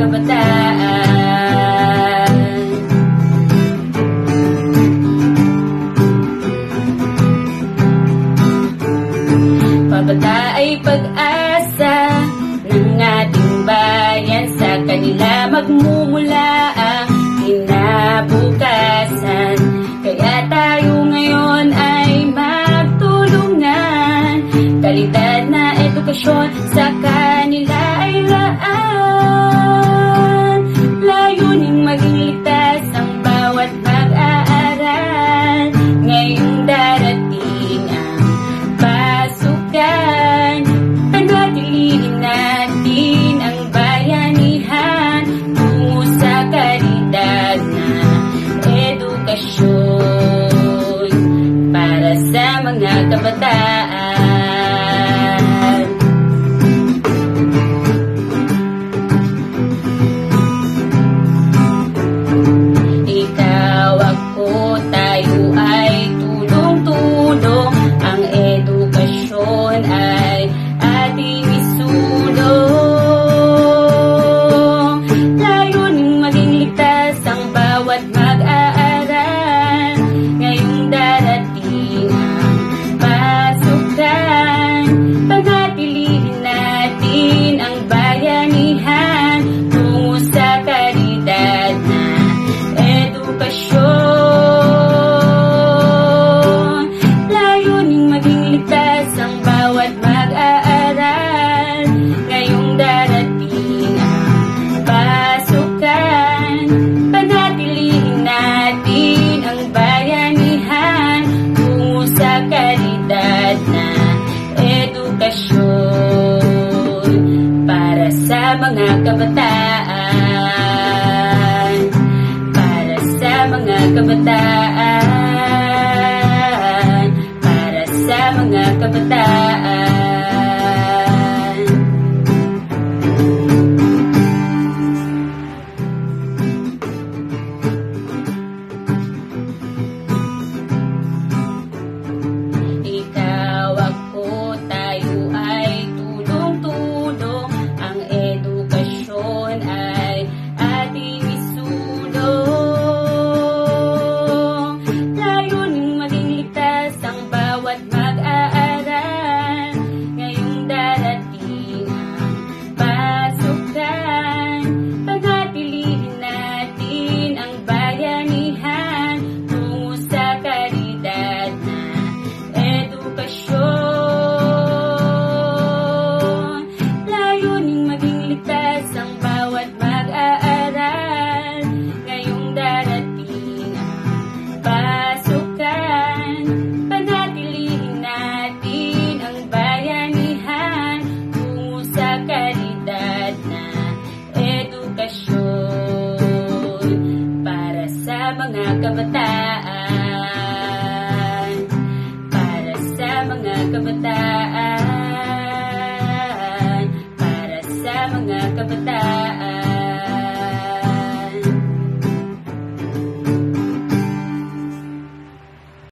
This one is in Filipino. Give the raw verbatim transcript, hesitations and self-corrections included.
kabataan. Pabata ay pag-asa ng ating bayan, sa kanila magmumula ang kinabukasan. Kaya tayo ngayon ay magtulungan, kalidad na edukasyon sa kanila ay laan. Layuning maging ligtas ang bawat mag-aaral. Ngayong darating ang pasukan, panatiliin natin ang bayanihan tungo sa kalidad na edukasyon para sa mga kabataan. Mga kabataan, para sa mga kabataan, para sa mga kabataan. Ikaw, ako, tayo ay tulong-tulong. Mga kabataan, para sa mga kabataan, para sa mga kabataan.